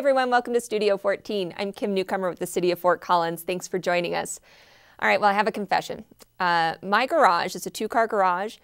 everyone, welcome to Studio 14. I'm Kim Newcomer with the City of Fort Collins. Thanks for joining us. All right, well, I have a confession. My garage is a two-car garage,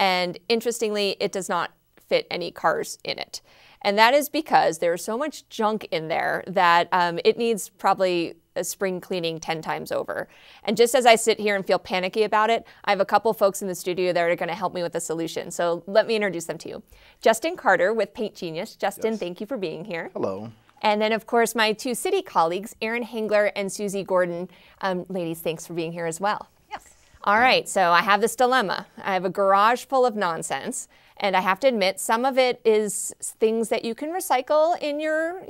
and interestingly, it does not fit any cars in it. And that is because there is so much junk in there that it needs probably a spring cleaning 10 times over. And just as I sit here and feel panicky about it, I have a couple folks in the studio that are going to help me with a solution. So let me introduce them to you. Justin Carter with Paint Genius. Justin, yes. Thank you for being here. Hello. And then, of course, my two city colleagues, Erin Hengler and Susie Gordon. Ladies, thanks for being here as well. Yes. All right, so I have this dilemma. I have a garage full of nonsense. And I have to admit, some of it is things that you can recycle in your,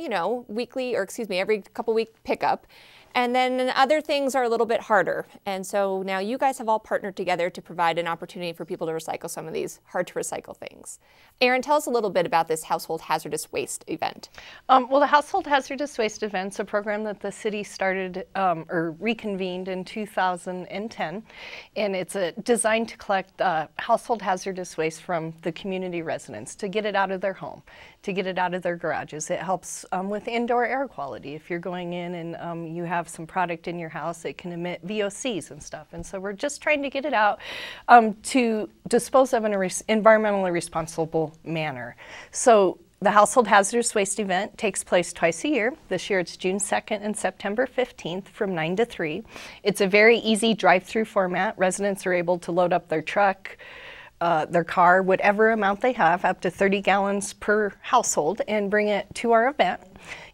weekly, or excuse me, every couple week pickup. And then other things are a little bit harder. And so now you guys have all partnered together to provide an opportunity for people to recycle some of these hard to recycle things. Erin, tell us a little bit about this Household Hazardous Waste event. Well, the Household Hazardous Waste event is a program that the city started or reconvened in 2010. And it's designed to collect household hazardous waste from the community residents to get it out of their home, to get it out of their garages. It helps with indoor air quality. If you're going in and you have some product in your house, it can emit VOCs and stuff. And so we're just trying to get it out to dispose of in an environmentally responsible manner. So the Household Hazardous Waste event takes place twice a year. This year it's June 2nd and September 15th from 9 to 3. It's a very easy drive-through format. Residents are able to load up their truck, their car, whatever amount they have, up to 30 gallons per household, and bring it to our event.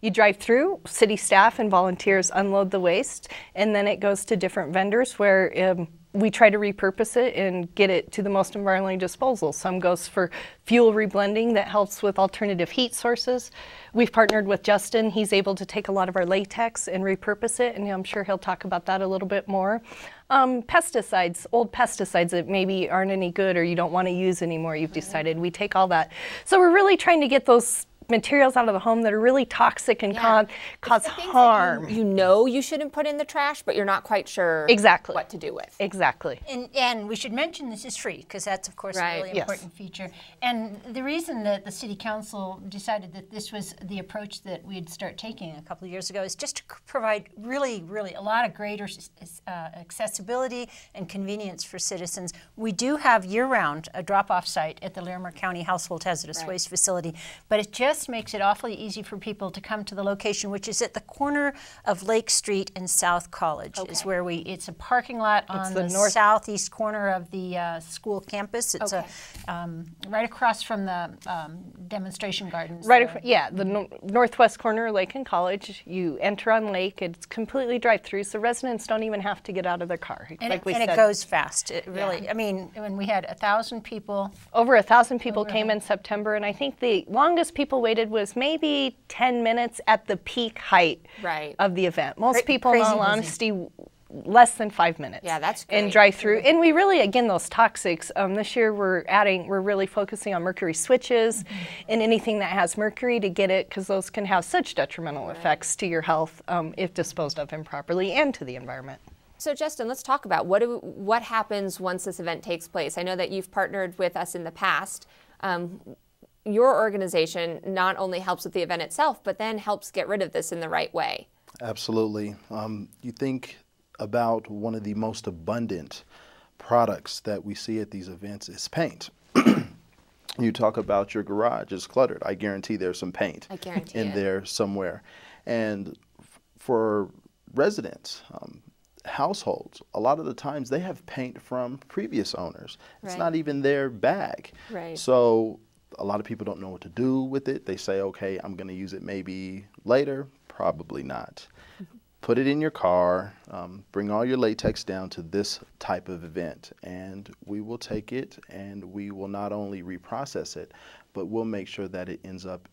You drive through, city staff and volunteers unload the waste, and then it goes to different vendors where we try to repurpose it and get it to the most environmentally disposal. Some goes for fuel reblending that helps with alternative heat sources. We've partnered with Justin. He's able to take a lot of our latex and repurpose it, and I'm sure he'll talk about that a little bit more. Pesticides, old pesticides that maybe aren't any good or you don't want to use anymore, you've decided. We take all that. So we're really trying to get those materials out of the home that are really toxic and cause harm. You shouldn't put in the trash, but you're not quite sure exactly what to do with. Exactly. And we should mention this is free, because that's, of course, a really important feature. And the reason that the City Council decided that this was the approach that we'd start taking a couple of years ago is just to provide really, really a lot of greater accessibility and convenience for citizens. We do have year-round a drop-off site at the Larimer County Household Hazardous Waste Facility, but it just makes it awfully easy for people to come to the location, which is at the corner of Lake Street and South College. Is where it's a parking lot on the southeast corner of the school campus. It's right across from the demonstration gardens. The northwest corner of Lake and College. You enter on Lake. It's completely drive-through, so residents don't even have to get out of their car. And it goes fast. It really. Yeah. I mean, when we had 1,000 people, over 1,000 people came in September, and I think the longest people waited was maybe 10 minutes at the peak height of the event. Most people, in all honesty, less than 5 minutes. Yeah, that's great. And drive-through. And we really, again, those toxics, this year we're really focusing on mercury switches and anything that has mercury to get it, because those can have such detrimental effects to your health if disposed of improperly and to the environment. So Justin, let's talk about what happens once this event takes place. I know that you've partnered with us in the past. Your organization not only helps with the event itself, but then helps get rid of this in the right way. Absolutely. You think about one of the most abundant products that we see at these events is paint. You talk about your garage is cluttered. I guarantee there's some paint in there somewhere. And for residents, households, a lot of the times they have paint from previous owners. It's not even their bag. So a lot of people don't know what to do with it. They say, okay, I'm going to use it maybe later. Probably not. Put it in your car. Bring all your latex down to this type of event, and we will take it, and we will not only reprocess it, but we'll make sure that it ends up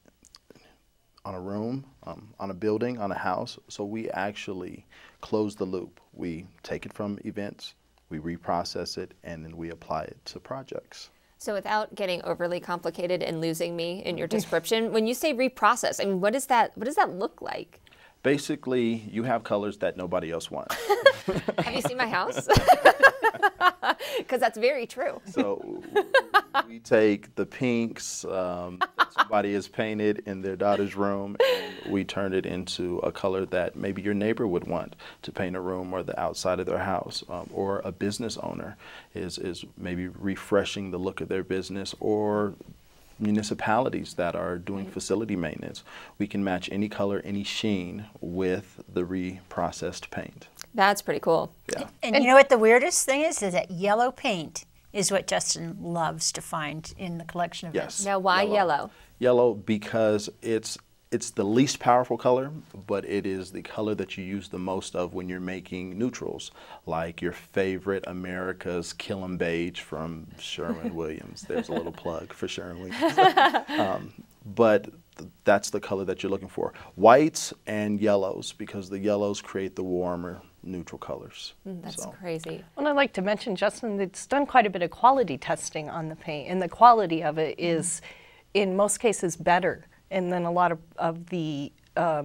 on a room, on a building, on a house. So we actually close the loop. We take it from events, we reprocess it, and then we apply it to projects. So without getting overly complicated and losing me in your description, when you say reprocess, I mean, what does that look like? Basically, you have colors that nobody else wants. Have you seen my house? Because that's very true. So we take the pinks that somebody has painted in their daughter's room, and we turn it into a color that maybe your neighbor would want to paint a room or the outside of their house, or a business owner is maybe refreshing the look of their business, or municipalities that are doing facility maintenance. We can match any color, any sheen with the reprocessed paint. That's pretty cool. Yeah. And you know what the weirdest thing is that yellow paint is what Justin loves to find in the collection of his. Now, why yellow? Yellow because it's the least powerful color, but it is the color that you use the most of when you're making neutrals, like your favorite America's Killam Beige from Sherwin Williams. There's a little plug for Sherwin Williams. But that's the color that you're looking for. Whites and yellows, because the yellows create the warmer neutral colors. That's crazy. Well, I'd like to mention, Justin, it's done quite a bit of quality testing on the paint, and the quality of it is, in most cases, better. And then a lot of the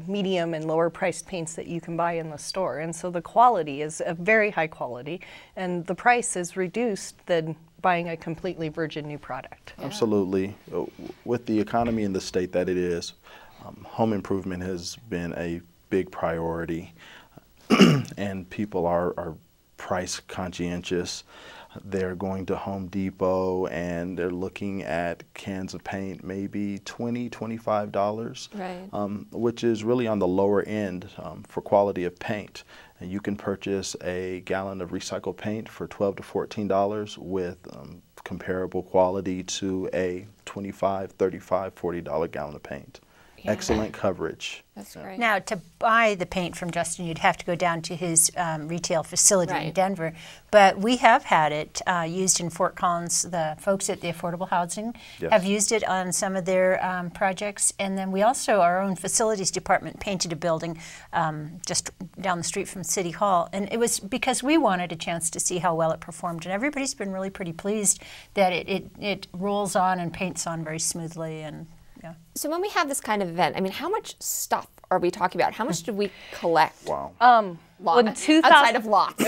medium and lower priced paints that you can buy in the store. And so the quality is a very high quality, and the price is reduced than buying a completely virgin new product. Yeah. Absolutely. With the economy in the state that it is, home improvement has been a big priority, and people are price conscientious. They're going to Home Depot and they're looking at cans of paint, maybe $20, $25, right. Which is really on the lower end for quality of paint. And you can purchase a gallon of recycled paint for $12 to $14 with comparable quality to a $25, $35, $40 gallon of paint. Yeah. Excellent coverage. That's right. Now, to buy the paint from Justin, you'd have to go down to his retail facility in Denver. But we have had it used in Fort Collins. The folks at the Affordable Housing have used it on some of their projects. And then we also, our own facilities department painted a building just down the street from City Hall. And it was because we wanted a chance to see how well it performed. And everybody's been really pretty pleased that it rolls on and paints on very smoothly. And yeah. So when we have this kind of event, I mean, how much stuff are we talking about? How much did we collect? Wow. Outside of lots.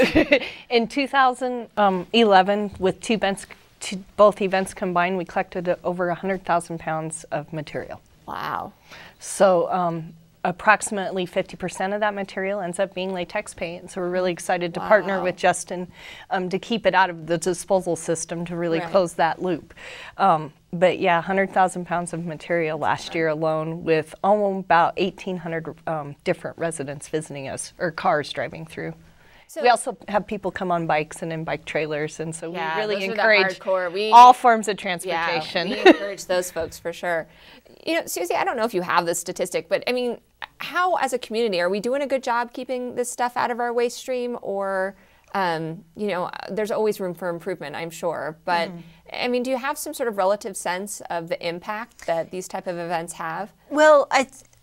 In 2011, with both events combined, we collected over 100,000 pounds of material. Wow. So approximately 50% of that material ends up being latex paint. So we're really excited to partner with Justin to keep it out of the disposal system to really close that loop. But yeah, 100,000 pounds of material last year alone, with almost about 1,800 different residents visiting us, or cars driving through. So we also have people come on bikes and in bike trailers, and so we really encourage all forms of transportation. Yeah, we encourage those folks for sure. You know, Susie, I don't know if you have this statistic, but I mean, how as a community are we doing a good job keeping this stuff out of our waste stream, or? You know, there's always room for improvement, I'm sure. But, I mean, do you have some sort of relative sense of the impact that these type of events have? Well,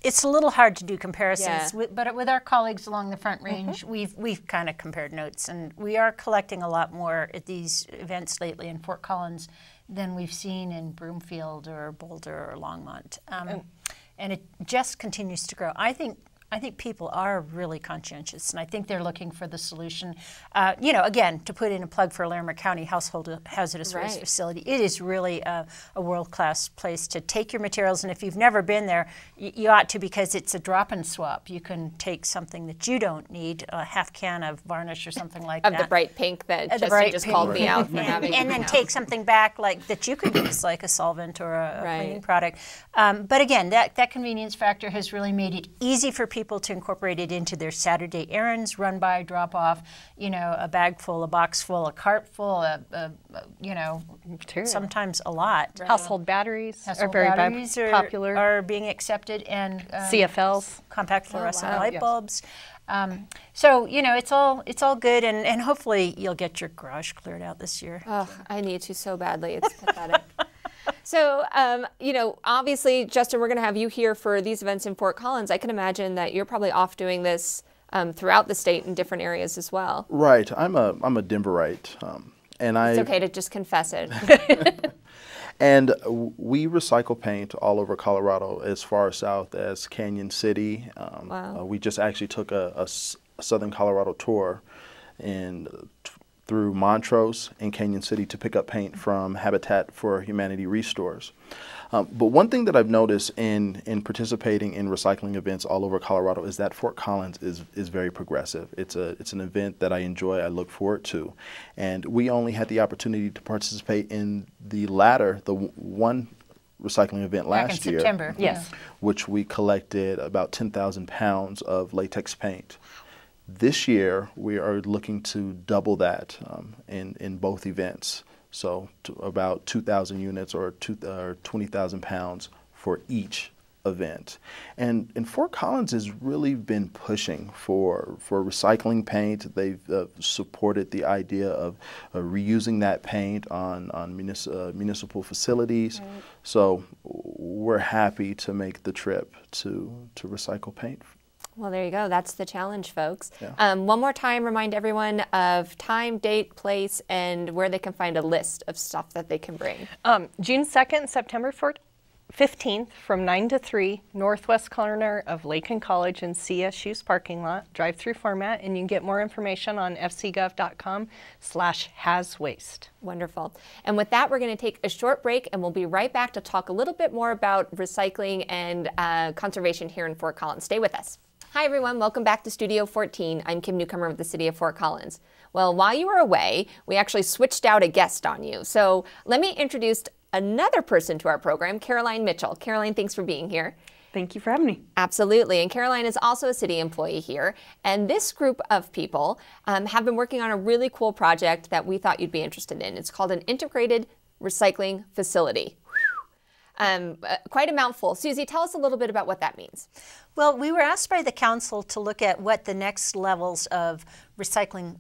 it's a little hard to do comparisons, but with our colleagues along the Front Range, we've kind of compared notes. And we are collecting a lot more at these events lately in Fort Collins than we've seen in Broomfield or Boulder or Longmont. And it just continues to grow. I think people are really conscientious, and I think they're looking for the solution. You know, again, to put in a plug for Larimer County Household Hazardous Waste Facility, it is really a world-class place to take your materials. And if you've never been there, you ought to, because it's a drop-and-swap. You can take something that you don't need, a half can of varnish or something like that. Of the bright pink that Justin just called me out for having. And then take something back like that you could use, like a solvent or a cleaning product. But again, that convenience factor has really made it easy for people to incorporate it into their Saturday errands, run by, drop off, you know, a bag full, a box full, a cart full, you know, sometimes a lot. Right. Household batteries are very popular. Are being accepted, and CFLs, compact fluorescent light bulbs. So, you know, it's all good, and hopefully you'll get your garage cleared out this year. Oh, I need to so badly. It's pathetic. So, you know, obviously, Justin, we're going to have you here for these events in Fort Collins. I can imagine that you're probably off doing this throughout the state in different areas as well. Right. I'm a Denverite. It's okay to just confess it. And we recycle paint all over Colorado, as far south as Canyon City. We just actually took a Southern Colorado tour. and through Montrose and Canyon City to pick up paint from Habitat for Humanity ReStores. But one thing that I've noticed in participating in recycling events all over Colorado is that Fort Collins is very progressive. It's an event that I enjoy, I look forward to. And we only had the opportunity to participate in the latter, the one recycling event last year. Back in September, yes. Which we collected about 10,000 pounds of latex paint. This year, we are looking to double that in both events. So about 2,000 units or 20,000 pounds for each event. And Fort Collins has really been pushing for recycling paint. They've supported the idea of reusing that paint on municipal facilities. Right. So we're happy to make the trip to recycle paint. Well, there you go. That's the challenge, folks. Yeah. One more time, remind everyone of time, date, place, and where they can find a list of stuff that they can bring. June 2nd, September 15th, from 9 to 3, northwest corner of Lake and College and CSU's parking lot, drive-through format, and you can get more information on fcgov.com/haswaste. Wonderful. And with that, we're going to take a short break, and we'll be right back to talk a little bit more about recycling and conservation here in Fort Collins. Stay with us. Hi everyone, welcome back to Studio 14. I'm Kim Newcomer with the City of Fort Collins. Well, while you were away, we actually switched out a guest on you. So let me introduce another person to our program, Caroline Mitchell. Caroline, thanks for being here. Thank you for having me. Absolutely, and Caroline is also a city employee here. And this group of people have been working on a really cool project that we thought you'd be interested in. It's called an integrated recycling facility. Quite a mouthful. Susie, tell us a little bit about what that means. Well, we were asked by the council to look at what the next levels of recycling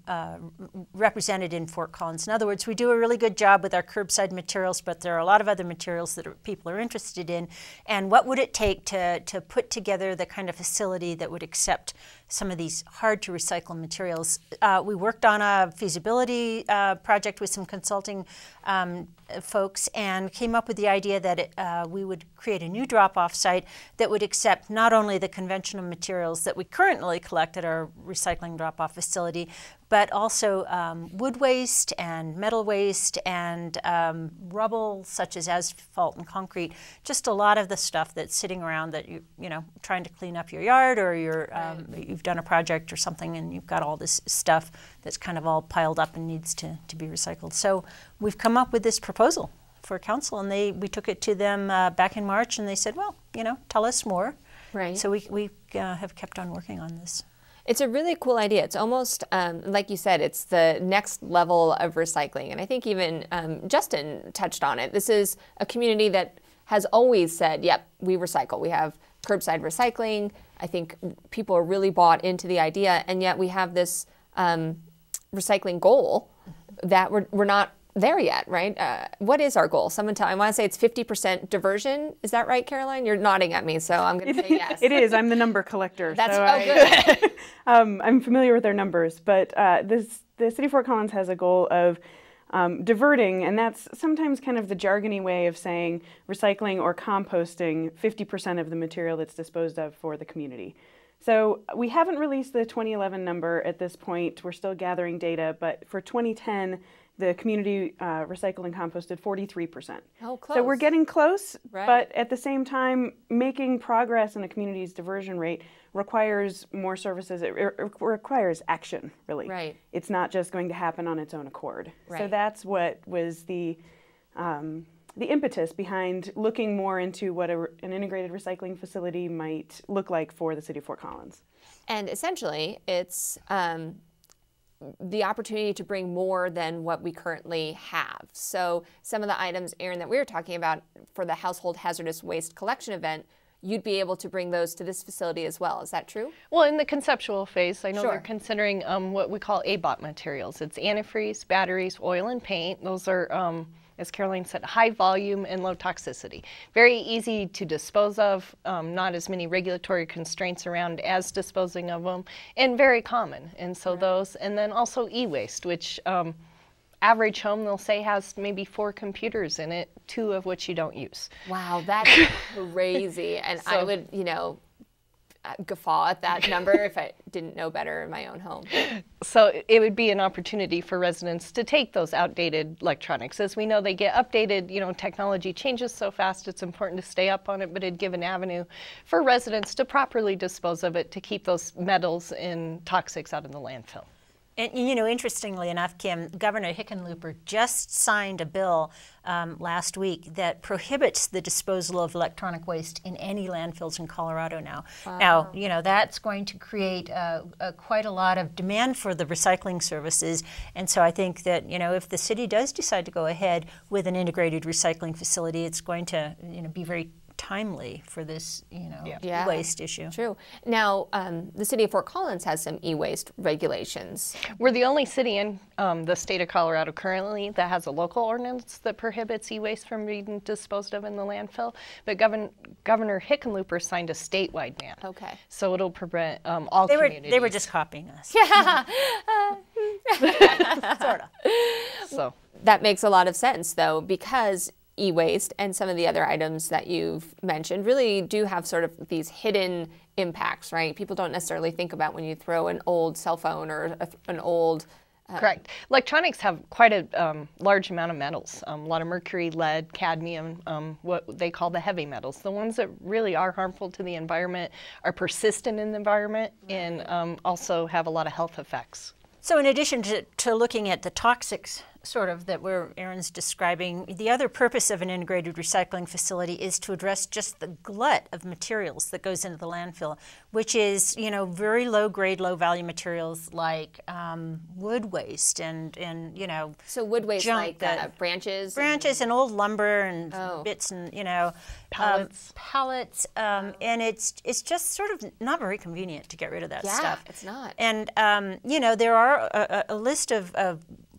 represented in Fort Collins. In other words, we do a really good job with our curbside materials, but there are a lot of other materials that people are interested in. And what would it take to put together the kind of facility that would accept some of these hard to recycle materials? We worked on a feasibility project with some consulting folks and came up with the idea that we would create a new drop-off site that would accept not only the conventional materials that we currently collect at our recycling drop-off facility, but also wood waste and metal waste and rubble such as asphalt and concrete, just a lot of the stuff that's sitting around that you know, trying to clean up your yard or your, you've done a project or something and you've got all this stuff that's kind of all piled up and needs to be recycled. So we've come up with this proposal for council and we took it to them back in March and they said, well, you know, tell us more. Right. So we have kept on working on this. It's a really cool idea. It's almost, like you said, it's the next level of recycling. And I think even Justin touched on it. This is a community that has always said, yep, we recycle. We have curbside recycling. I think people are really bought into the idea. And yet we have this recycling goal that we're not there yet, right? What is our goal? Someone tell me. I want to say it's 50% diversion. Is that right, Caroline? You're nodding at me, so I'm going to say yes. It is. I'm the number collector. That's so good. I'm familiar with their numbers, but the City of Fort Collins has a goal of diverting, and that's sometimes kind of the jargony way of saying recycling or composting 50% of the material that's disposed of for the community. So we haven't released the 2011 number at this point. We're still gathering data, but for 2010, the community recycled and composted 43%. Oh, close. So we're getting close, right. But at the same time, making progress in a community's diversion rate requires more services. It requires action, really. Right. It's not just going to happen on its own accord. Right. So that's what was the impetus behind looking more into what an integrated recycling facility might look like for the City of Fort Collins. And essentially, it's the opportunity to bring more than what we currently have. So some of the items, Erin, that we were talking about for the household hazardous waste collection event, you'd be able to bring those to this facility as well. Is that true? Well, in the conceptual phase, I know they're considering what we call ABOT materials. It's antifreeze, batteries, oil, and paint. Those are, as Caroline said, high volume and low toxicity. Very easy to dispose of, not as many regulatory constraints around as disposing of them, and very common. And so those, and then also e-waste, which average home, they'll say, has maybe 4 computers in it, 2 of which you don't use. Wow, that's crazy. And so, I would, you know, guffaw at that number if I didn't know better in my own home. So it would be an opportunity for residents to take those outdated electronics. As we know, they get updated, you know, technology changes so fast, it's important to stay up on it, but it'd give an avenue for residents to properly dispose of it to keep those metals and toxics out of the landfill. And, you know, interestingly enough, Kim, Governor Hickenlooper just signed a bill last week that prohibits the disposal of electronic waste in any landfills in Colorado now. Wow. Now, you know, that's going to create quite a lot of demand for the recycling services. And so I think that, you know, if the city does decide to go ahead with an integrated recycling facility, it's going to, you know, be very timely for this, you know, e-waste issue. True. Now, the city of Fort Collins has some e-waste regulations. We're the only city in the state of Colorado currently that has a local ordinance that prohibits e-waste from being disposed of in the landfill, but Governor Hickenlooper signed a statewide ban. Okay. So it'll prevent all communities. They were just copying us. Yeah. Sort of. So that makes a lot of sense, though, because e-waste and some of the other items that you've mentioned really do have sort of these hidden impacts, right? People don't necessarily think about when you throw an old cell phone or an old... Correct. Electronics have quite a large amount of metals, a lot of mercury, lead, cadmium, what they call the heavy metals. The ones that really are harmful to the environment are persistent in the environment and also have a lot of health effects. So in addition to looking at the toxics sort of that Erin's describing, the other purpose of an integrated recycling facility is to address just the glut of materials that goes into the landfill, which is, you know, very low grade, low value materials like wood waste and you know. So wood waste like branches? Branches and old lumber and bits and, you know. Pallets. And it's just sort of not very convenient to get rid of that stuff. Yeah, it's not. And, you know, there are a list of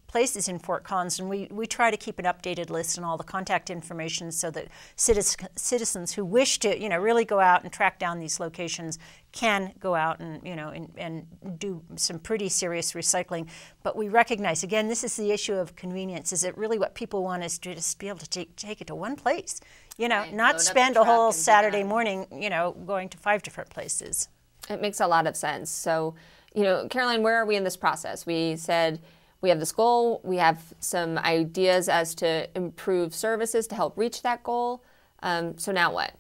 places in Fort Collins, and we try to keep an updated list and all the contact information so that citizens who wish to, you know, really go out and track down these locations can go out and, you know, and do some pretty serious recycling. But we recognize, again, this is the issue of convenience. Is it really what people want is to just be able to take it to one place, you know, not spend a whole Saturday morning, you know, going to 5 different places. It makes a lot of sense. So, you know, Caroline, where are we in this process? We said, we have this goal, we have some ideas as to improve services to help reach that goal. So now what?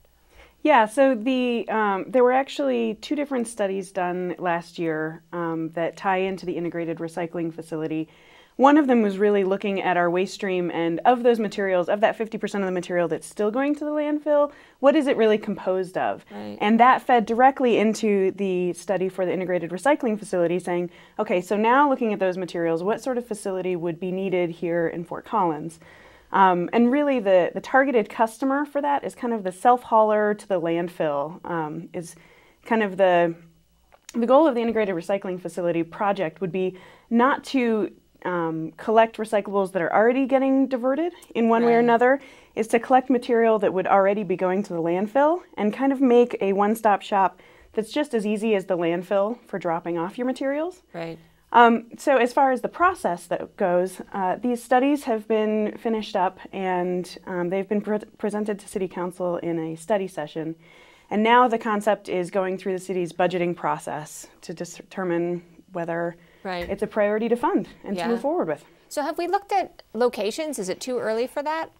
Yeah, so there were actually 2 different studies done last year that tie into the integrated recycling facility. One of them was really looking at our waste stream, and of those materials, of that 50% of the material that's still going to the landfill, what is it really composed of? Right. And that fed directly into the study for the integrated recycling facility saying, okay, so now looking at those materials, what sort of facility would be needed here in Fort Collins? And really the targeted customer for that is kind of the self-hauler to the landfill, is kind of the goal of the integrated recycling facility project would be not to collect recyclables that are already getting diverted in one way or another, is to collect material that would already be going to the landfill and kind of make a one-stop shop that's just as easy as the landfill for dropping off your materials. Right. So as far as the process that goes, these studies have been finished up and they've been presented to City Council in a study session. And now the concept is going through the city's budgeting process to determine whether it's a priority to fund and to move forward with. So have we looked at locations? Is it too early for that?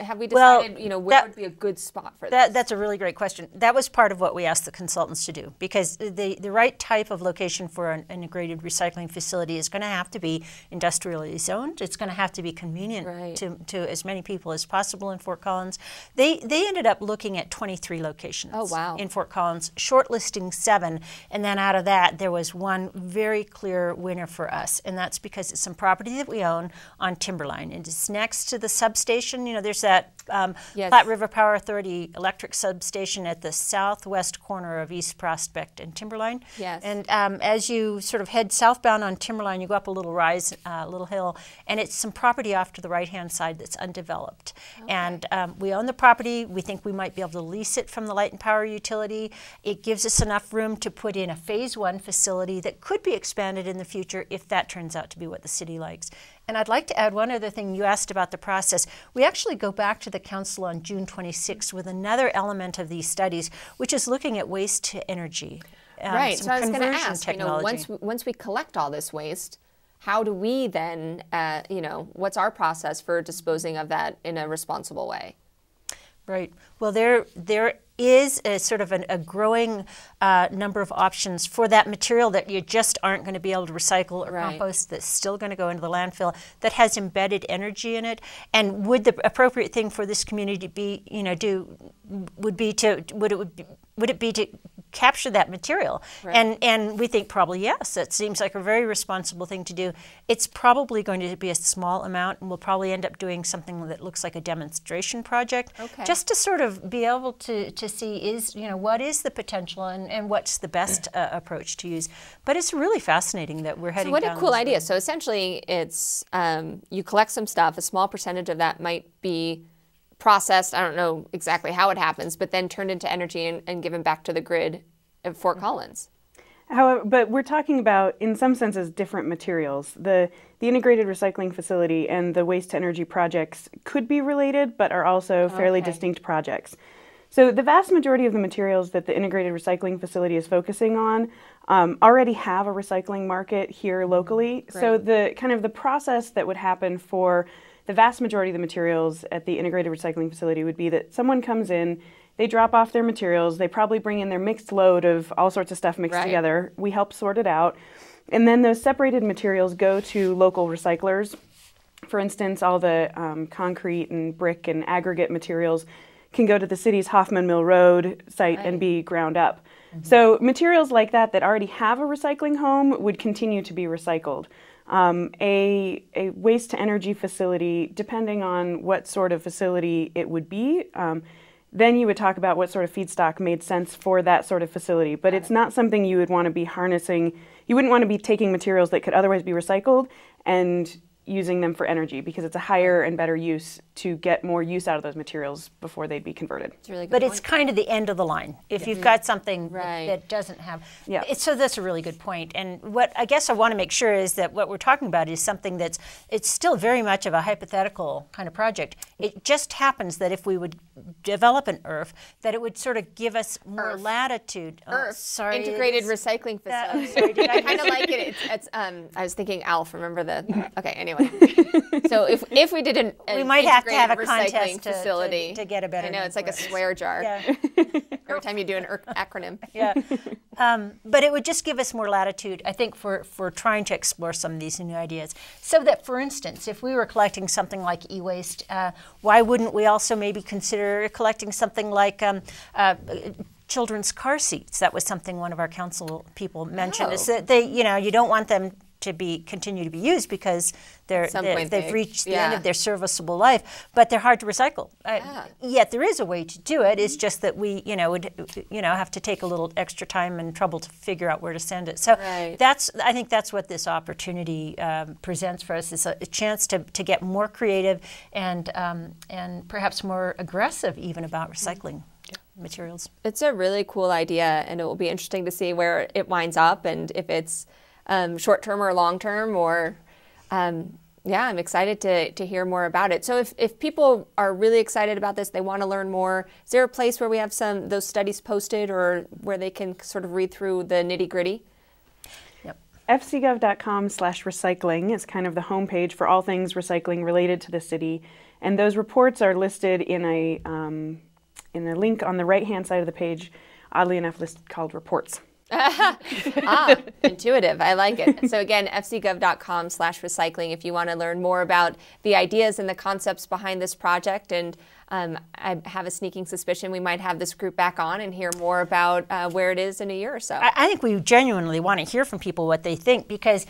Have we decided, well, you know, where would be a good spot for that? That's a really great question. That was part of what we asked the consultants to do, because the right type of location for an integrated recycling facility is going to have to be industrially zoned. It's going to have to be convenient to as many people as possible in Fort Collins. They ended up looking at 23 locations in Fort Collins, shortlisting 7, and then out of that there was one very clear winner for us, and that's because it's some property that we own on Timberline, and it's next to the substation. You know, there's that Platte River Power Authority electric substation at the southwest corner of East Prospect and Timberline. Yes. And as you sort of head southbound on Timberline, you go up a little rise, a little hill, and it's some property off to the right-hand side that's undeveloped. Okay. And we own the property. We think we might be able to lease it from the light and power utility. It gives us enough room to put in a phase 1 facility that could be expanded in the future if that turns out to be what the city likes. And I'd like to add one other thing. You asked about the process. We actually go back to the council on June 26 with another element of these studies, which is looking at waste to energy. Right, so I was going to ask, once we collect all this waste, how do we then, what's our process for disposing of that in a responsible way? Right. Well, there is a sort of a growing number of options for that material that you just aren't going to be able to recycle or compost, that's still going to go into the landfill, that has embedded energy in it. And would the appropriate thing for this community be, would it be to capture that material? Right. And we think probably yes. That seems like a very responsible thing to do. It's probably going to be a small amount, and we'll probably end up doing something that looks like a demonstration project, just to sort of be able to see what is the potential and what's the best approach to use. But it's really fascinating that we're heading. So what a cool idea! Road. So essentially, it's you collect some stuff. A small percentage of that might be processed, I don't know exactly how it happens, but then turned into energy and given back to the grid at Fort Collins. However, but we're talking about, in some senses, different materials. The integrated recycling facility and the waste to energy projects could be related, but are also fairly distinct projects. So the vast majority of the materials that the integrated recycling facility is focusing on already have a recycling market here locally. Great. So the kind of the process that would happen for the vast majority of the materials at the integrated recycling facility would be that someone comes in, they drop off their materials, they probably bring in their mixed load of all sorts of stuff mixed together. We help sort it out. And then those separated materials go to local recyclers. For instance, all the concrete and brick and aggregate materials can go to the city's Hoffman Mill Road site and be ground up. Mm-hmm. So materials like that that already have a recycling home would continue to be recycled. A waste-to-energy facility, depending on what sort of facility it would be, then you would talk about what sort of feedstock made sense for that sort of facility. But it's not something you would want to be harnessing. You wouldn't want to be taking materials that could otherwise be recycled and using them for energy, because it's a higher and better use to get more use out of those materials before they'd be converted. It's really good but point. It's kind of the end of the line if you've got something that doesn't have. Yeah. So that's a really good point. And what I guess I want to make sure is that what we're talking about is something that's it's still very much of a hypothetical kind of project. It just happens that if we would develop an IRF, that it would sort of give us more latitude. IRF, integrated recycling facility. I kind of like it. I was thinking ALF. Remember the anyway. So if we did we might have to have a contest to get a better. I know it's like a swear jar. Yeah. Every time you do an acronym. Yeah, but it would just give us more latitude, I think, for trying to explore some of these new ideas. So that, for instance, if we were collecting something like e-waste, why wouldn't we also maybe consider collecting something like children's car seats? That was something one of our council people mentioned. Is that they, you don't want them to be continue to be used because they've reached the end of their serviceable life, but they're hard to recycle. Yet there is a way to do it. It's just that we, have to take a little extra time and trouble to figure out where to send it. So I think that's what this opportunity presents for us, is a chance to get more creative and perhaps more aggressive even about recycling. Mm-hmm. Materials. It's a really cool idea, and it will be interesting to see where it winds up and if it's short-term or long-term or I'm excited to hear more about it. So if people are really excited about this, they want to learn more, is there a place where we have those studies posted or where they can sort of read through the nitty-gritty? fcgov.com/recycling is kind of the homepage for all things recycling related to the city, and those reports are listed in a link on the right-hand side of the page, oddly enough, called reports. Intuitive. I like it. So again, fcgov.com/recycling if you want to learn more about the ideas and the concepts behind this project. And I have a sneaking suspicion we might have this group back on and hear more about where it is in a year or so. I think we genuinely want to hear from people what they think, because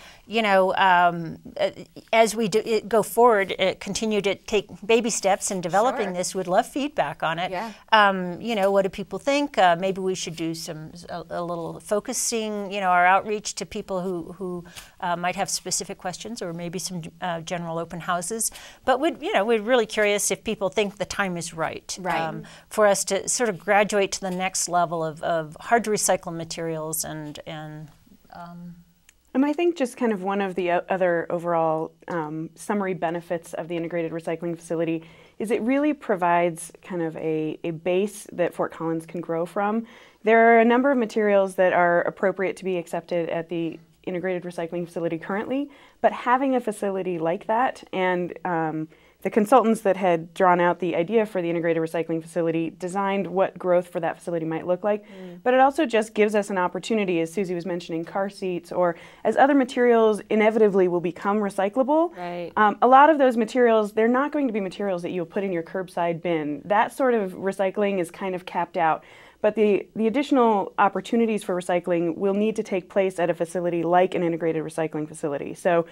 as we go forward, continue to take baby steps in developing this. We'd love feedback on it. Yeah. What do people think? Maybe we should do a little focusing, our outreach to people who might have specific questions, or maybe some general open houses. But we're really curious if people think the time is right. For us to sort of graduate to the next level of hard to recycle materials and I think just kind of one of the other overall summary benefits of the integrated recycling facility is it really provides kind of a base that Fort Collins can grow from. There are a number of materials that are appropriate to be accepted at the integrated recycling facility currently, but having a facility like that, and the consultants that had drawn out the idea for the integrated recycling facility designed what growth for that facility might look like. But it also just gives us an opportunity, as Susie was mentioning, car seats, or as other materials inevitably will become recyclable. Right. A lot of those materials, they're not going to be materials that you'll put in your curbside bin. That sort of recycling is kind of capped out. But the additional opportunities for recycling will need to take place at a facility like an integrated recycling facility. So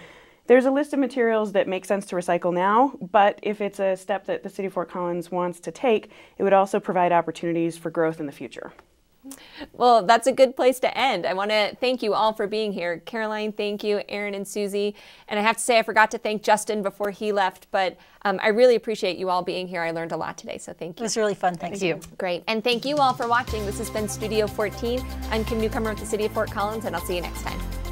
there's a list of materials that make sense to recycle now, but if it's a step that the City of Fort Collins wants to take, it would also provide opportunities for growth in the future. Well, that's a good place to end. I want to thank you all for being here. Caroline, thank you, Aaron and Susie. And I have to say I forgot to thank Justin before he left, but I really appreciate you all being here. I learned a lot today, so thank you. It was really fun. Thank you. Great. And thank you all for watching. This has been Studio 14. I'm Kim Newcomer with the City of Fort Collins, and I'll see you next time.